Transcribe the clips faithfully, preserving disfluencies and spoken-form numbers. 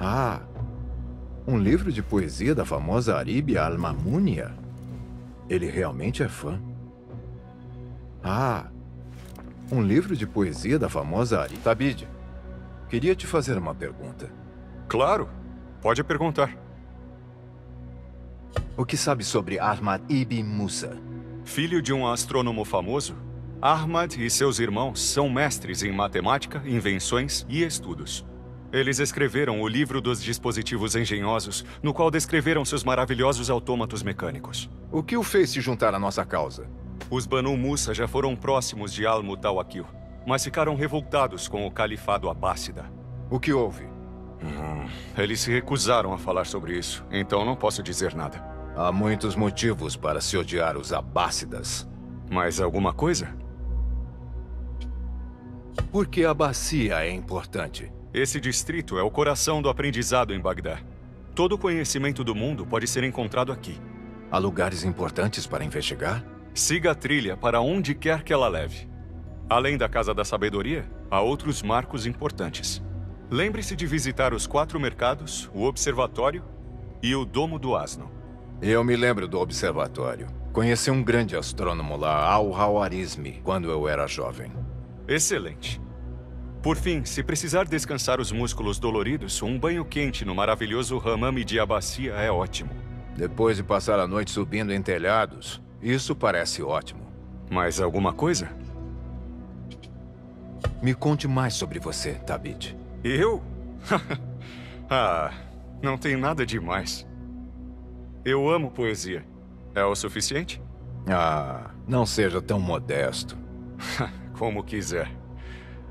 Ah, um livro de poesia da famosa Aribe Al-Mamunia. Ele realmente é fã. Ah, um livro de poesia da famosa Aribe. Tabide, queria te fazer uma pergunta. Claro, pode perguntar. O que sabe sobre Ahmad Ibn Musa? Filho de um astrônomo famoso, Ahmad e seus irmãos são mestres em matemática, invenções e estudos. Eles escreveram o livro dos dispositivos engenhosos, no qual descreveram seus maravilhosos autômatos mecânicos. O que o fez se juntar à nossa causa? Os Banu Musa já foram próximos de Al-Mutawakil, mas ficaram revoltados com o califado Abássida. O que houve? Hum, eles se recusaram a falar sobre isso, então não posso dizer nada. Há muitos motivos para se odiar os Abássidas. Mais alguma coisa? Por que a bacia é importante? Esse distrito é o coração do aprendizado em Bagdá. Todo o conhecimento do mundo pode ser encontrado aqui. Há lugares importantes para investigar? Siga a trilha para onde quer que ela leve. Além da Casa da Sabedoria, há outros marcos importantes. Lembre-se de visitar os quatro mercados, o observatório e o Domo do Asno. Eu me lembro do observatório. Conheci um grande astrônomo lá, Al-Hawarizmi, quando eu era jovem. Excelente. Por fim, se precisar descansar os músculos doloridos, um banho quente no maravilhoso hammam de Abássida é ótimo. Depois de passar a noite subindo em telhados, isso parece ótimo. Mais alguma coisa? Me conte mais sobre você, Tabit. Eu? Ah, não tem nada demais. Eu amo poesia. É o suficiente? Ah, não seja tão modesto. Como quiser.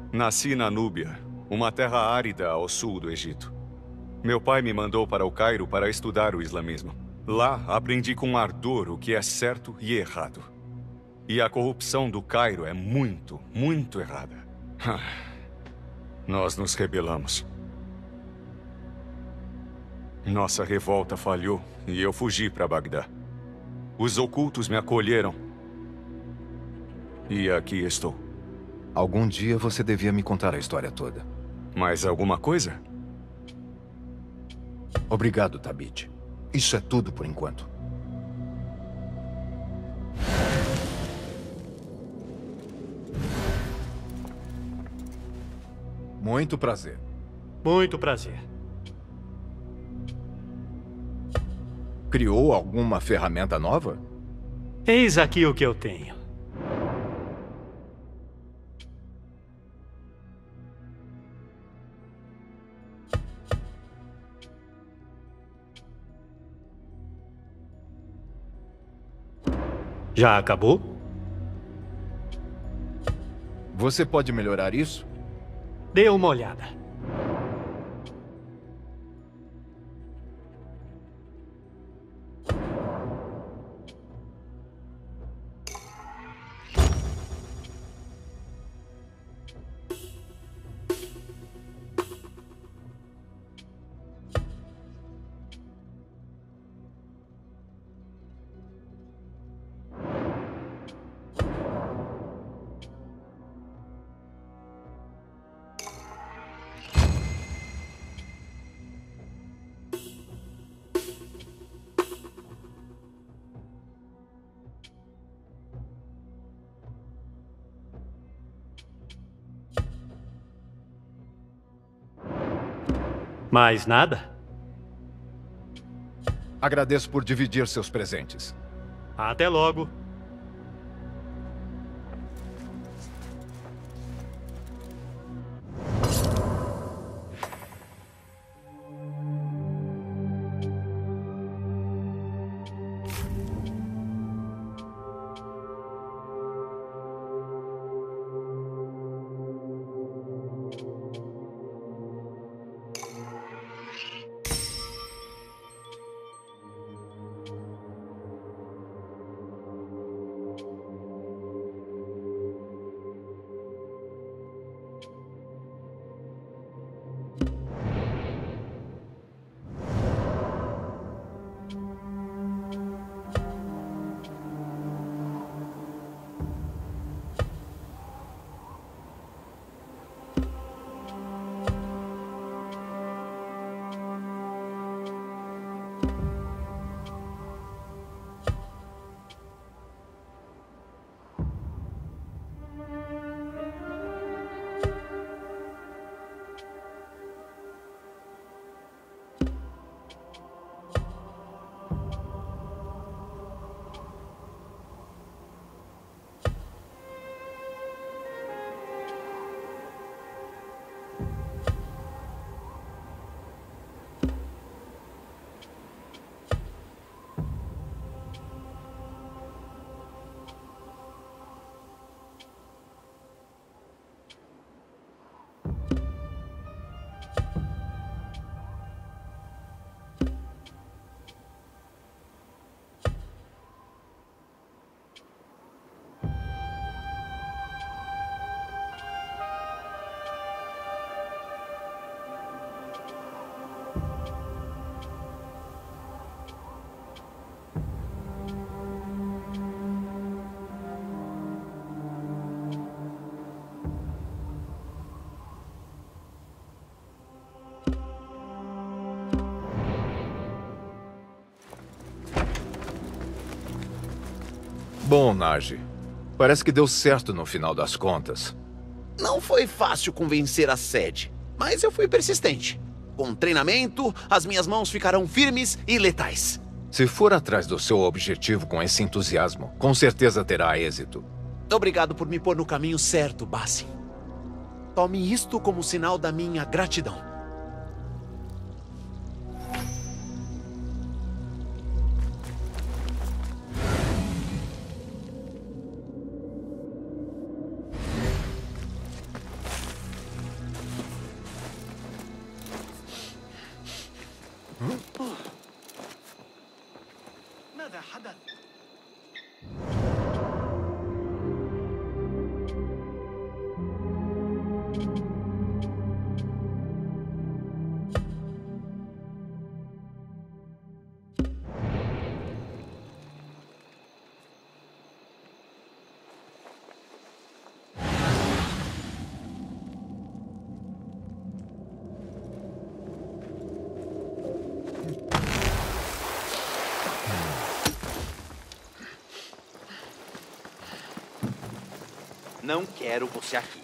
Nasci na Núbia, uma terra árida ao sul do Egito. Meu pai me mandou para o Cairo para estudar o islamismo. Lá, aprendi com ardor o que é certo e errado. E a corrupção do Cairo é muito, muito errada. Nós nos rebelamos. Nossa revolta falhou e eu fugi para Bagdá. Os ocultos me acolheram. E aqui estou. Algum dia você devia me contar a história toda. Mais alguma coisa? Obrigado, Tabit. Isso é tudo por enquanto. Muito prazer. Muito prazer. Criou alguma ferramenta nova? Eis aqui o que eu tenho. Já acabou? Você pode melhorar isso? Dê uma olhada. Mais nada? Agradeço por dividir seus presentes. Até logo. Bom, Naje, parece que deu certo no final das contas. Não foi fácil convencer a sede, mas eu fui persistente. Com treinamento, as minhas mãos ficarão firmes e letais. Se for atrás do seu objetivo com esse entusiasmo, com certeza terá êxito. Obrigado por me pôr no caminho certo, Basim. Tome isto como sinal da minha gratidão. Não quero você aqui.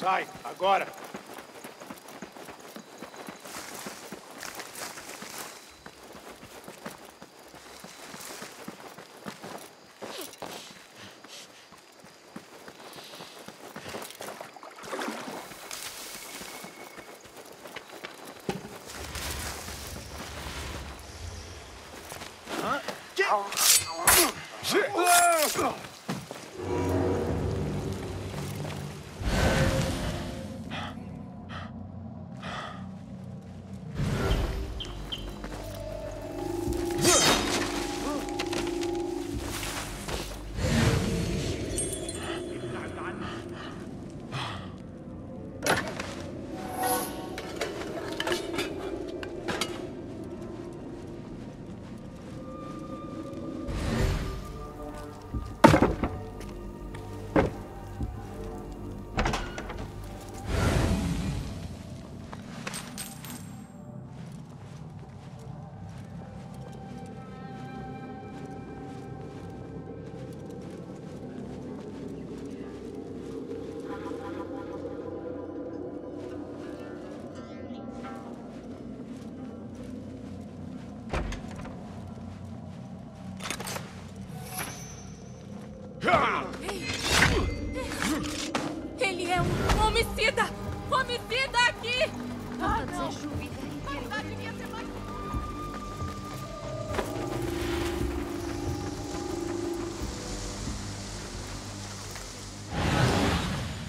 Sai, agora!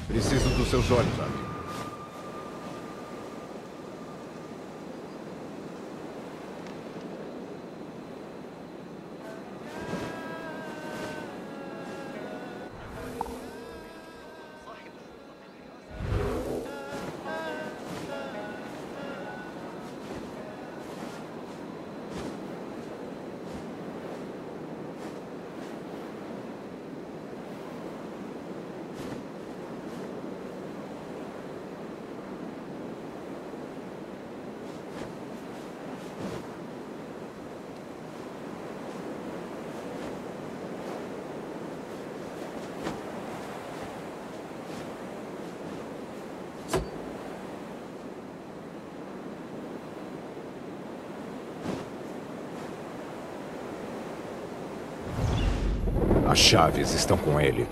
Preciso dos seus olhos, amigo. As chaves estão com ele.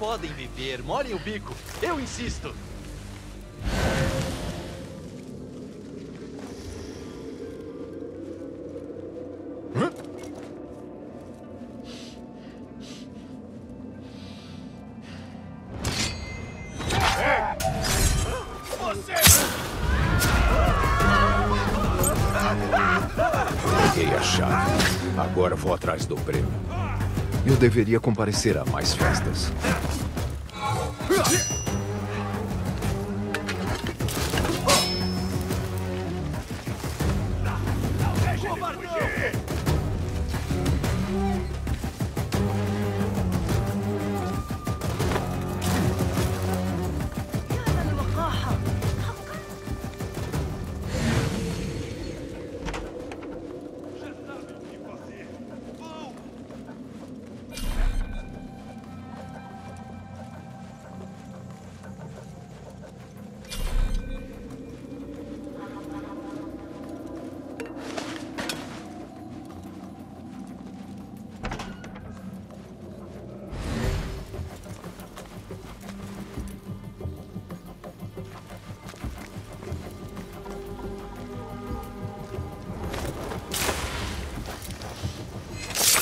Podem beber, molhem o bico. Eu insisto. Do prêmio. Eu deveria comparecer a mais festas.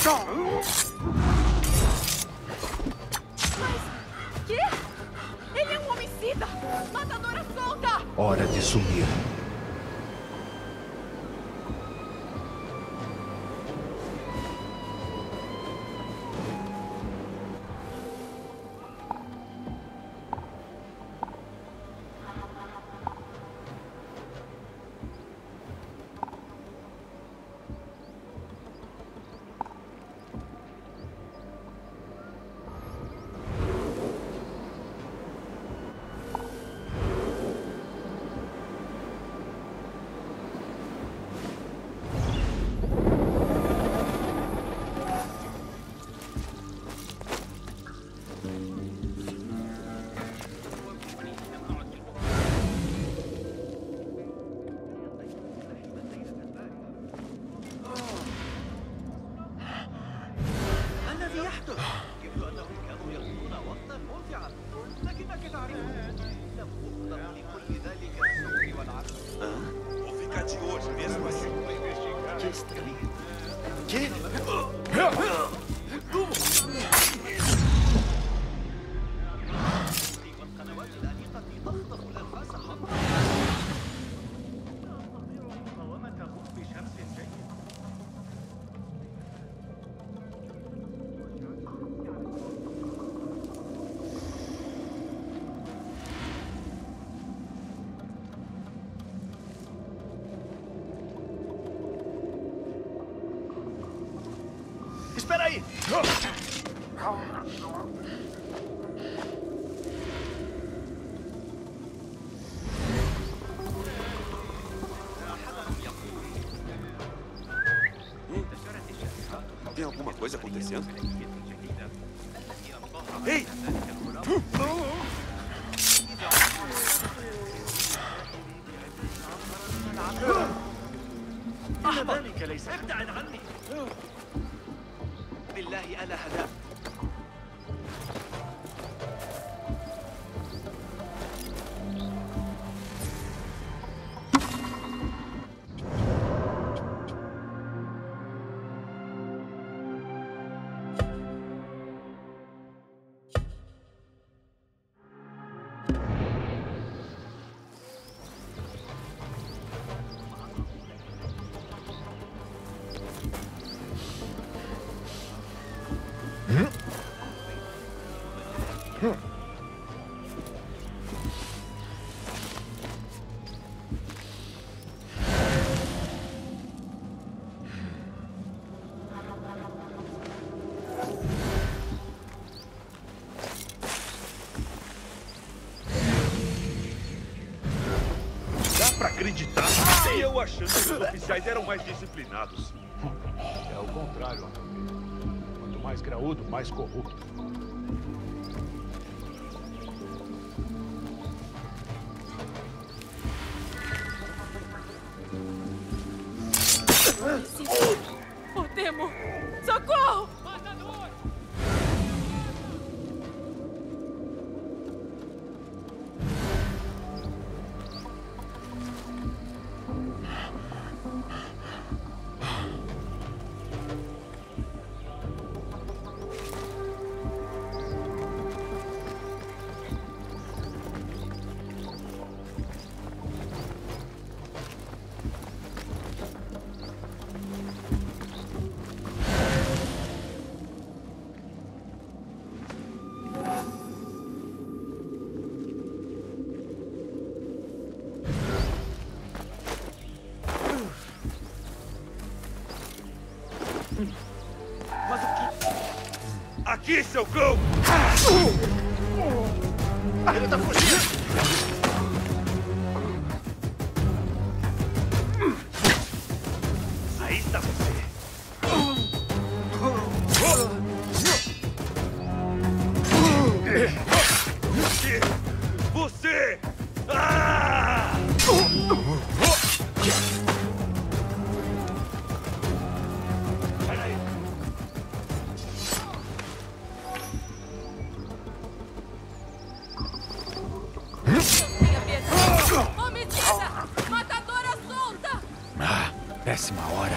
som. Mas... quê? Ele é um homicida! Matadora solta! Hora de sumir. Espera aí! Tem alguma coisa acontecendo? Ei! بالله أنا هدأت. Eu achando que os oficiais eram mais disciplinados. É o contrário, Arthur. Quanto mais graúdo, mais corrupto. O temo! Socorro! Matador! Aqui, seu cão! Ele tá fugindo! Péssima hora.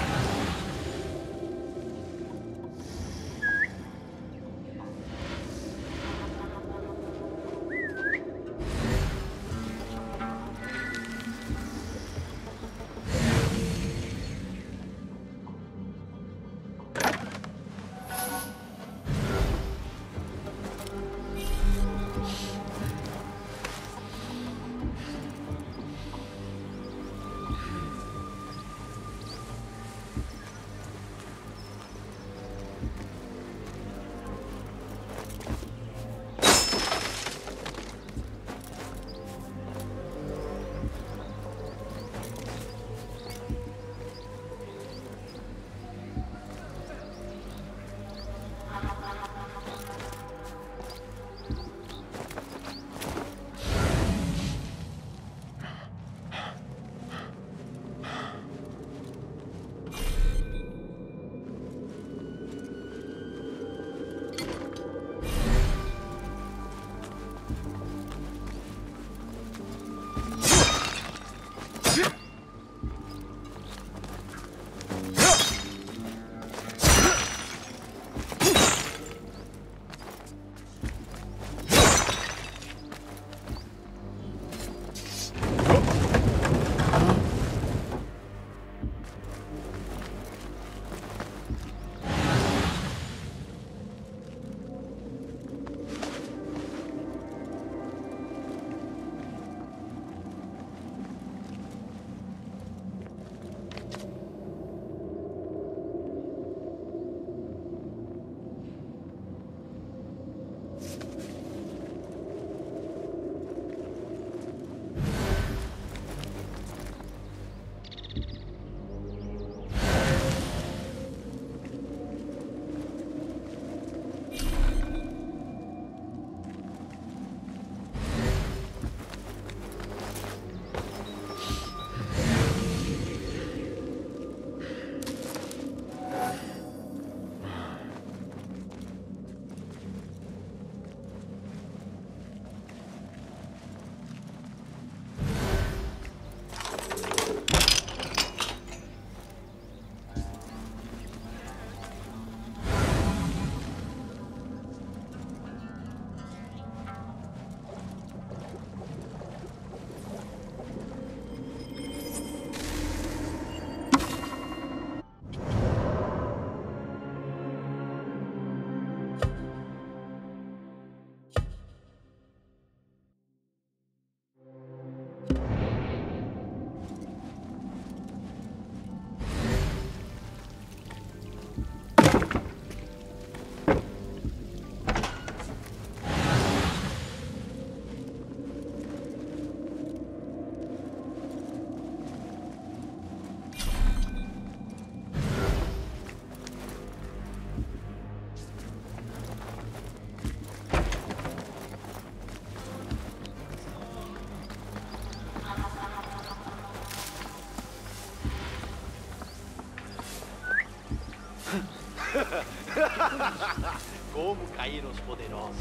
Como caíram os poderosos.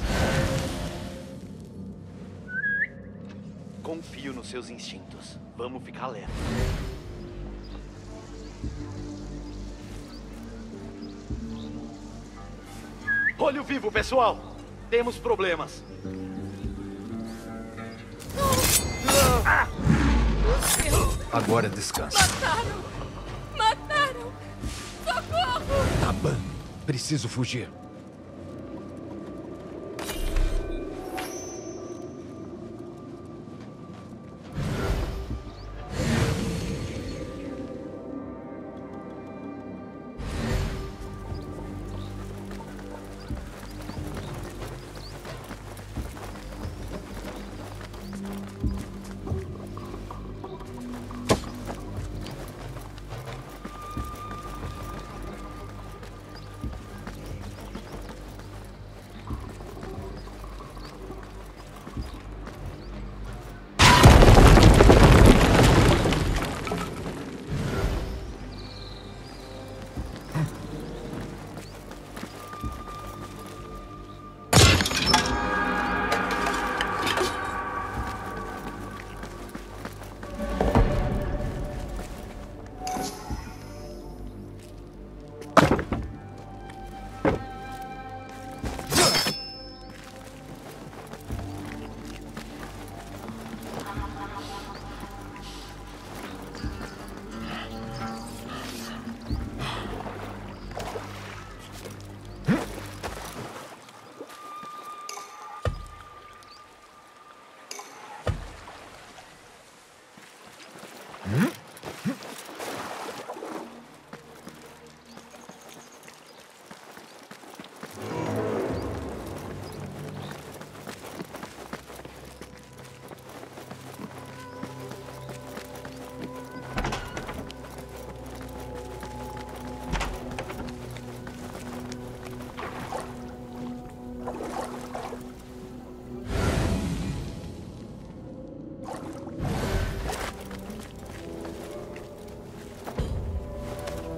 Confio nos seus instintos. Vamos ficar alerta. Olho vivo, pessoal! Temos problemas. Agora descansa. Mataram! Mataram! Socorro! Taban, preciso fugir.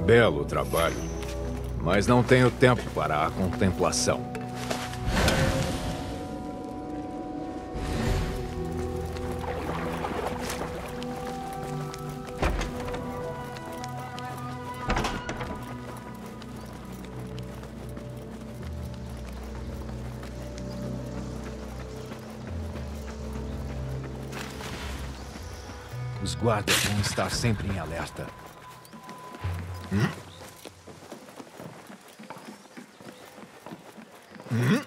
Belo trabalho, mas não tenho tempo para a contemplação. Os guardas vão estar sempre em alerta. Hum? Hum?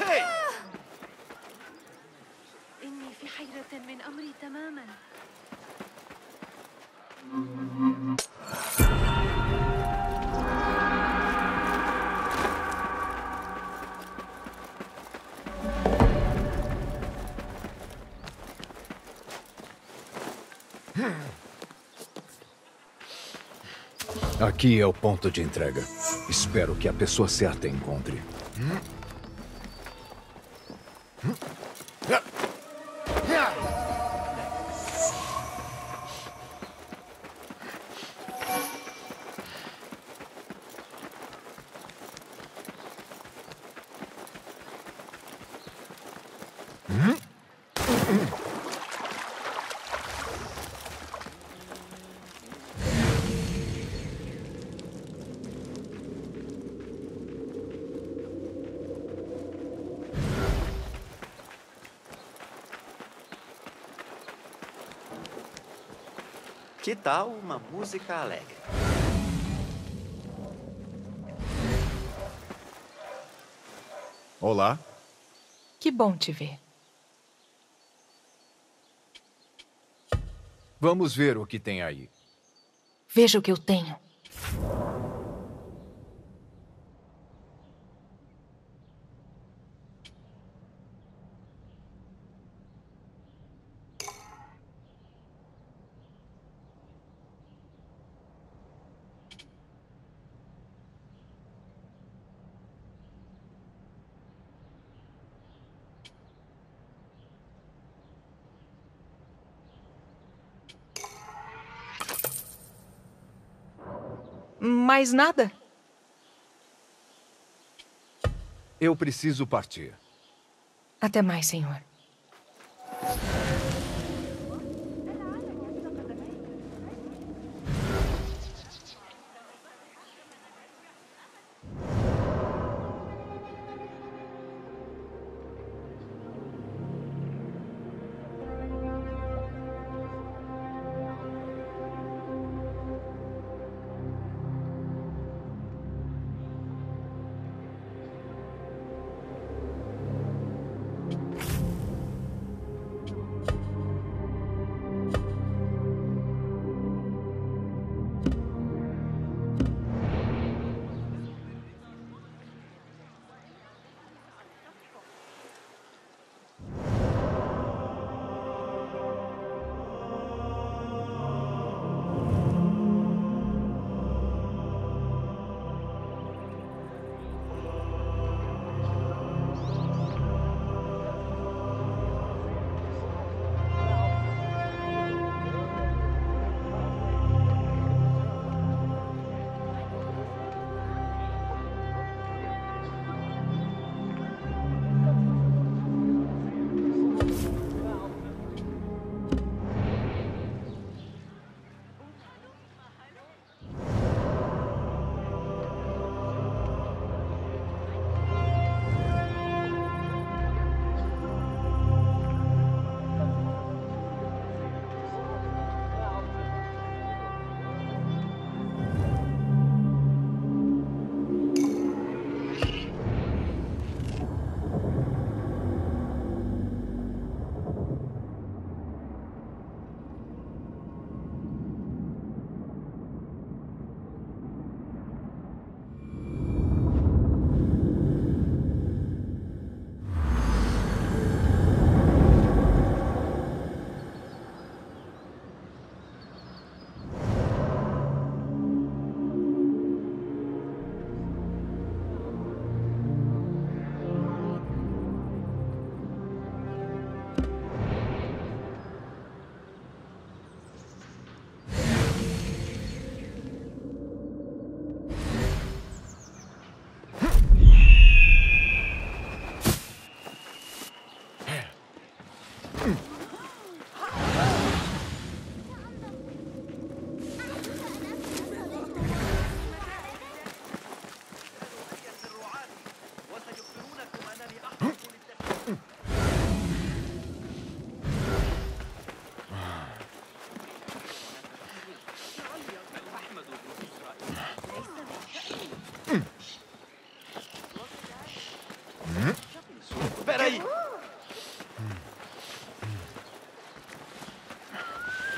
Hey! Aqui é o ponto de entrega. Espero que a pessoa certa encontre. Que tal uma música alegre? Olá. Que bom te ver. Vamos ver o que tem aí. Veja o que eu tenho. Mais nada? Eu preciso partir. Até mais, senhor.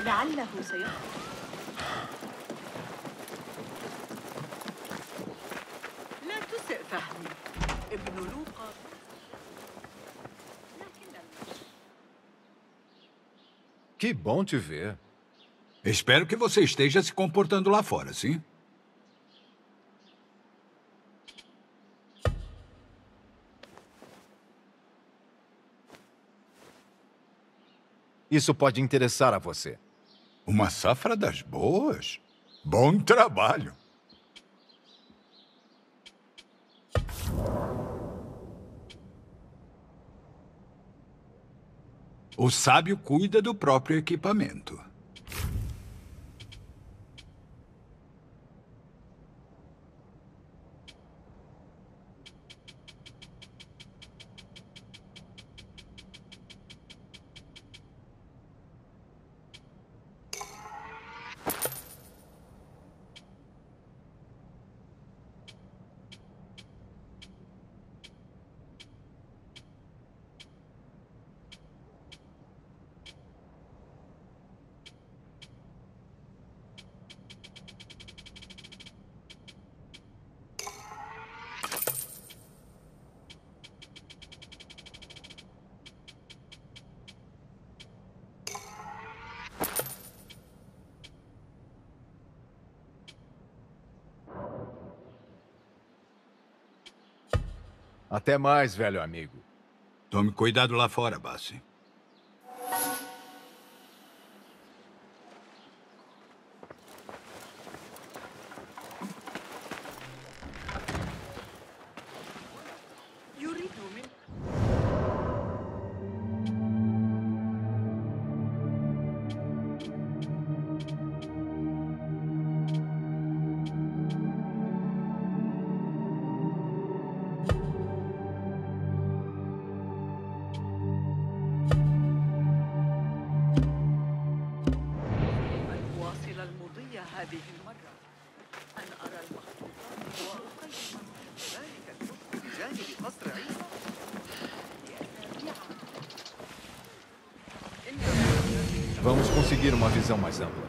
لعله سيخرج. لا تسئ فهمي ابن لوقا. Que bom te ver. Espero que você esteja se comportando lá fora, sim? Isso pode interessar a você. Uma safra das boas. Bom trabalho. O sábio cuida do próprio equipamento. Até mais, velho amigo. Tome cuidado lá fora, Basim. Vamos conseguir uma visão mais ampla.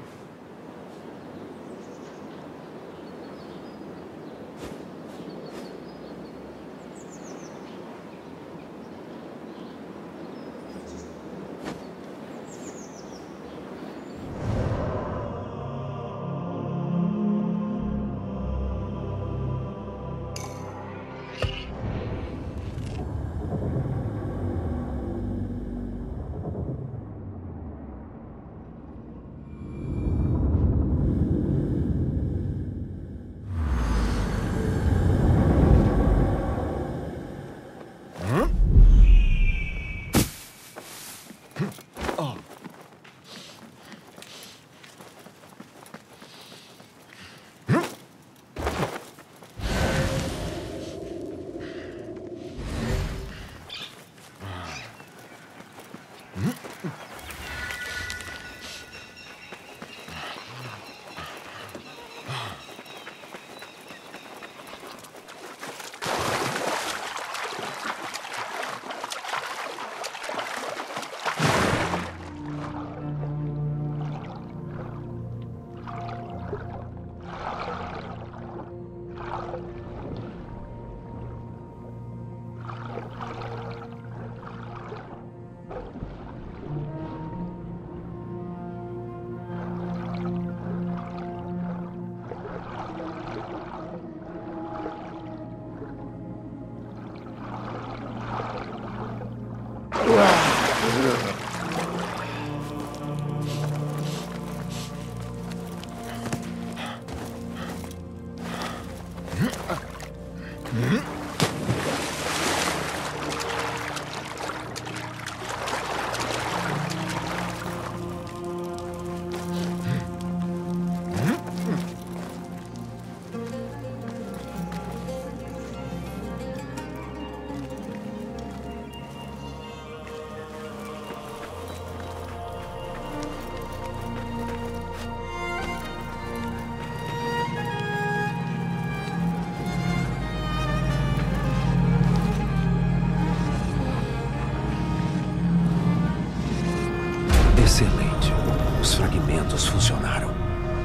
Excelente. Os fragmentos funcionaram.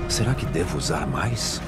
Será que devo usar mais?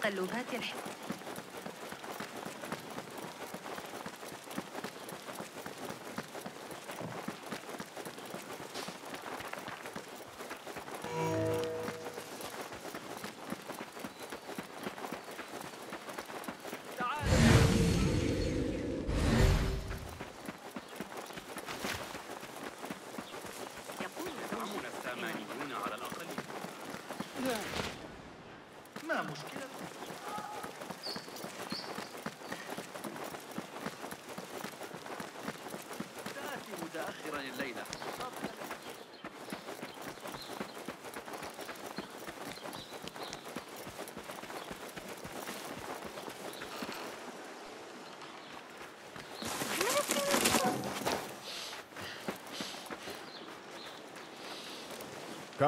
تقلبات الحكم.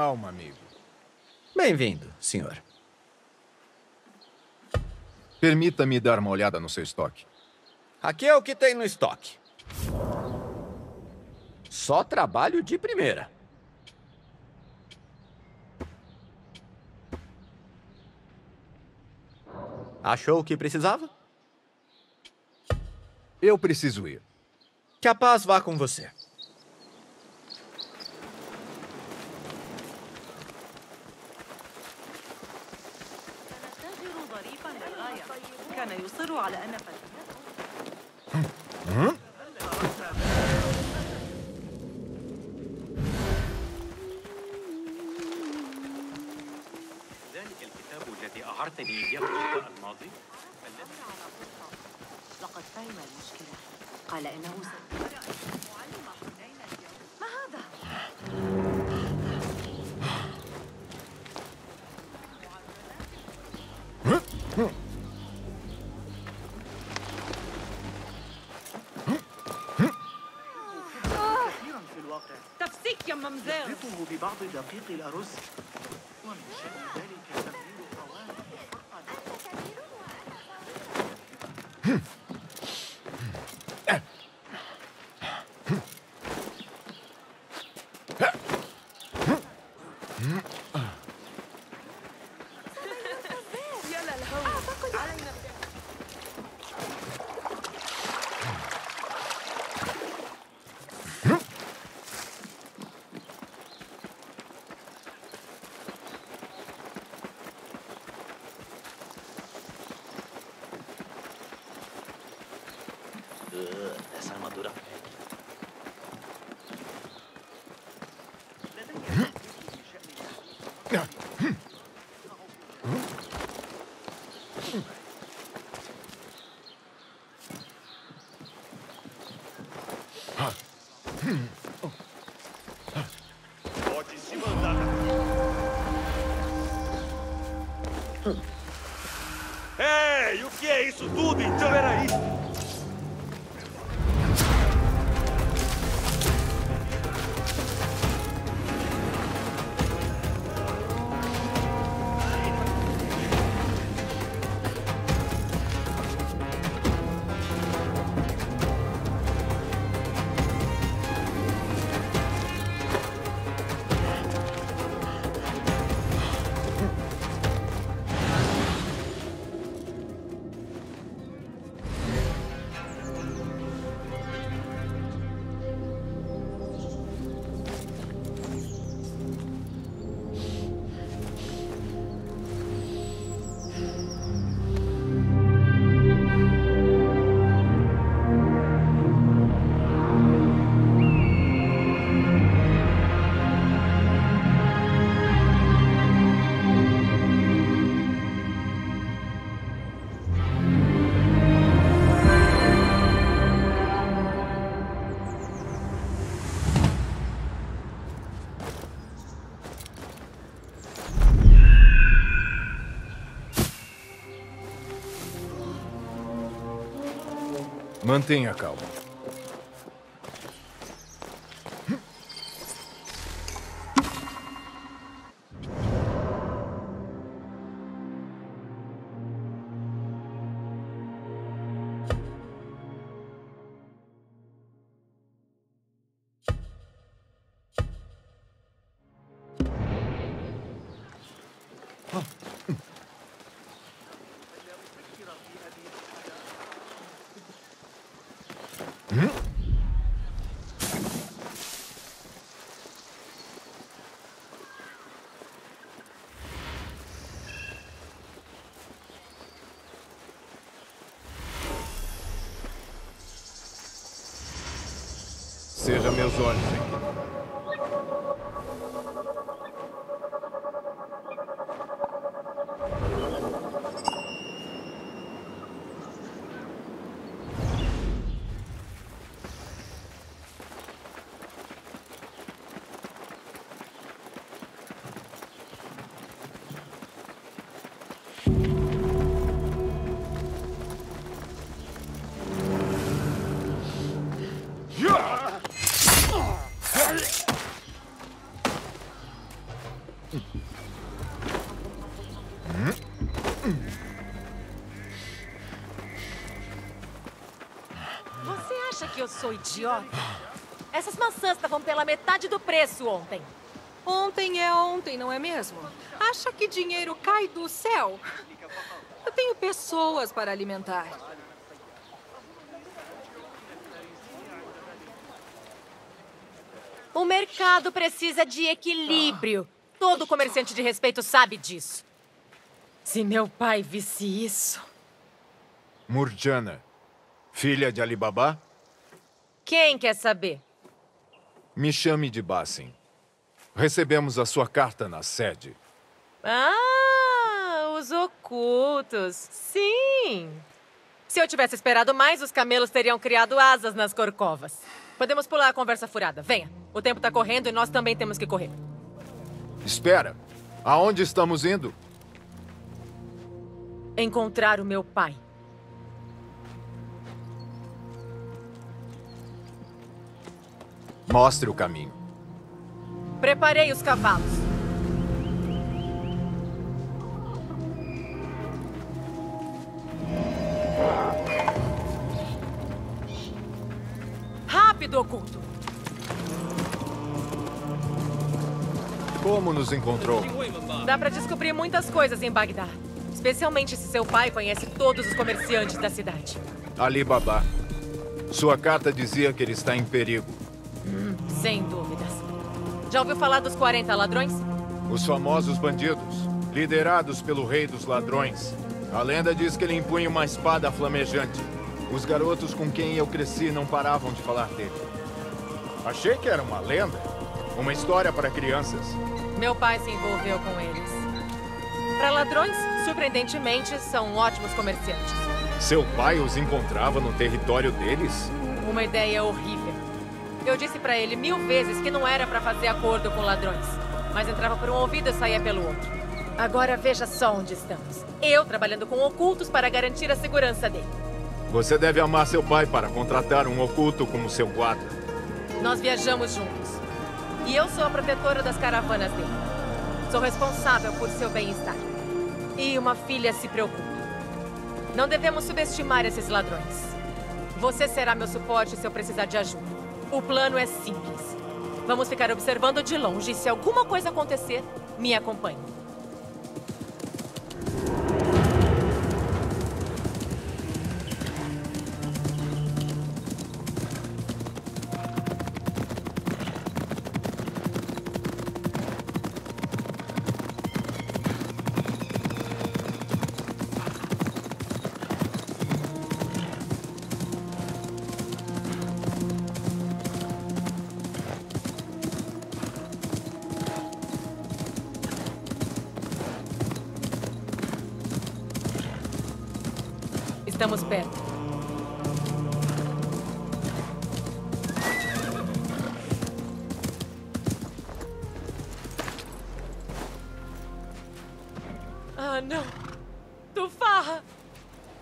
Calma, amigo. Bem-vindo, senhor. Permita-me dar uma olhada no seu estoque. Aqui é o que tem no estoque. Só trabalho de primeira. Achou o que precisava? Eu preciso ir. Que a paz vá com você. دقيق الأرز ومن شأن ذلك تغيير قوام Mantenha calma. Hum? Seja meus olhos aqui. Eu sou idiota. Essas maçãs estavam pela metade do preço ontem. Ontem é ontem, não é mesmo? Acha que dinheiro cai do céu? Eu tenho pessoas para alimentar. O mercado precisa de equilíbrio. Todo comerciante de respeito sabe disso. Se meu pai visse isso... Murjana, filha de Ali Baba? Quem quer saber? Me chame de Basim. Recebemos a sua carta na sede. Ah, os ocultos. Sim. Se eu tivesse esperado mais, os camelos teriam criado asas nas corcovas. Podemos pular a conversa furada. Venha. O tempo tá correndo e nós também temos que correr. Espera. Aonde estamos indo? Encontrar o meu pai. Mostre o caminho. Preparei os cavalos. Rápido, oculto. Como nos encontrou? Dá pra descobrir muitas coisas em Bagdá. Especialmente se seu pai conhece todos os comerciantes da cidade. Ali Baba. Sua carta dizia que ele está em perigo. Hum, sem dúvidas. Já ouviu falar dos quarenta ladrões? Os famosos bandidos, liderados pelo Rei dos Ladrões. A lenda diz que ele impunha uma espada flamejante. Os garotos com quem eu cresci não paravam de falar dele. Achei que era uma lenda, uma história para crianças. Meu pai se envolveu com eles. Para ladrões, surpreendentemente, são ótimos comerciantes. Seu pai os encontrava no território deles? Uma ideia horrível. Eu disse pra ele mil vezes que não era pra fazer acordo com ladrões. Mas entrava por um ouvido e saía pelo outro. Agora veja só onde estamos. Eu trabalhando com ocultos para garantir a segurança dele. Você deve amar seu pai para contratar um oculto como seu guarda. Nós viajamos juntos. E eu sou a protetora das caravanas dele. Sou responsável por seu bem-estar. E uma filha se preocupa. Não devemos subestimar esses ladrões. Você será meu suporte se eu precisar de ajuda. O plano é simples. Vamos ficar observando de longe e se alguma coisa acontecer, me acompanhe. Estamos perto. Ah, não. Tufarra!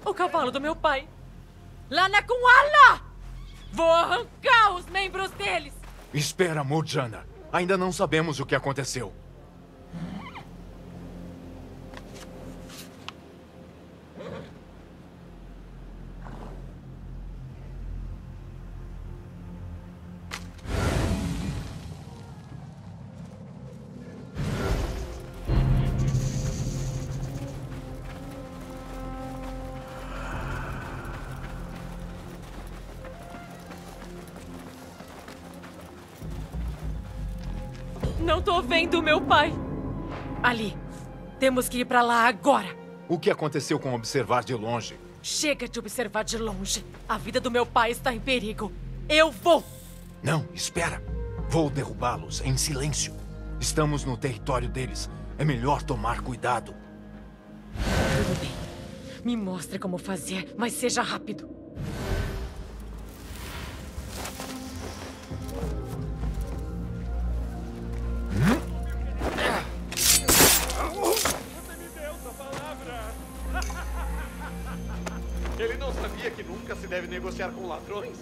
O cavalo do meu pai. Lá na Kuala! Vou arrancar os membros deles! Espera, Murjana. Ainda não sabemos o que aconteceu. Não tô vendo meu pai. Ali, temos que ir pra lá agora. O que aconteceu com observar de longe? Chega de observar de longe. A vida do meu pai está em perigo. Eu vou! Não, espera. Vou derrubá-los em silêncio. Estamos no território deles. É melhor tomar cuidado. Tudo bem. Me mostre como fazer, mas seja rápido. Você me deu essa palavra! Ele não sabia que nunca se deve negociar com ladrões?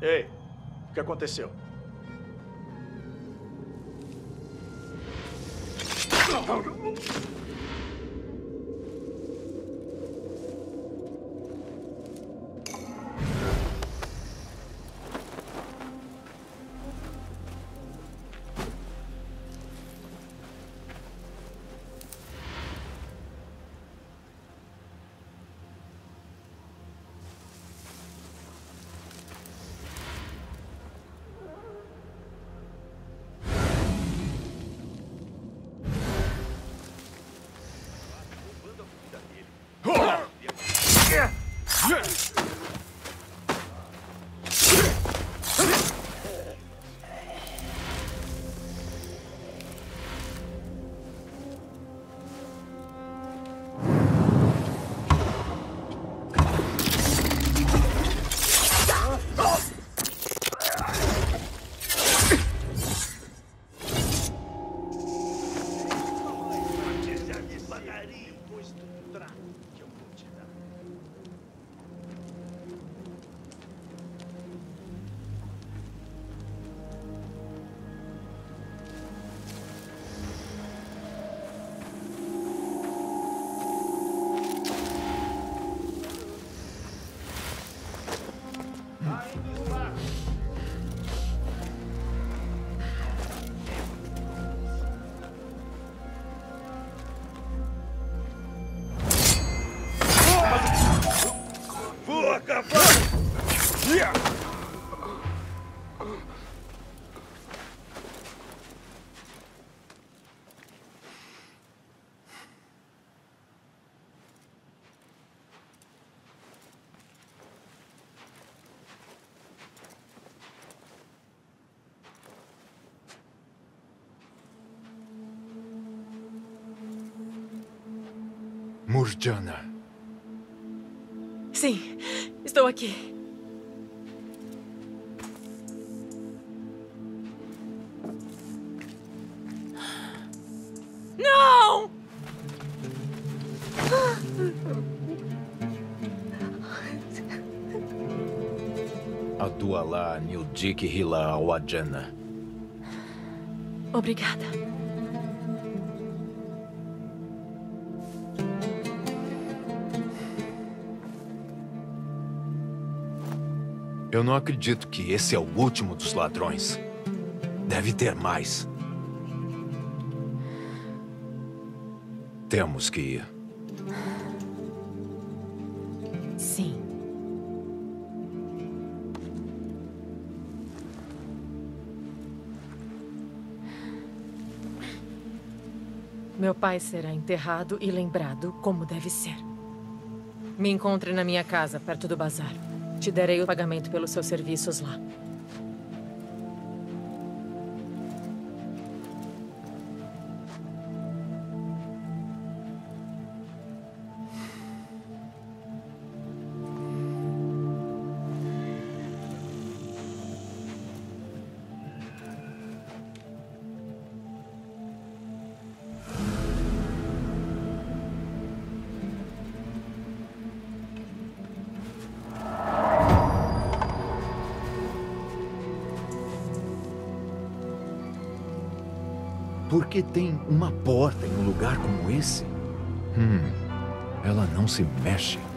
Ei, o que aconteceu? Murjana. Sim, estou aqui. Não! Adualá Nildik Hila Awadjana. Obrigada. Eu não acredito que esse é o último dos ladrões. Deve ter mais. Temos que ir. Sim. Meu pai será enterrado e lembrado como deve ser. Me encontre na minha casa, perto do bazar. Te darei o pagamento pelos seus serviços lá. Porque tem uma porta em um lugar como esse? Hum, ela não se mexe.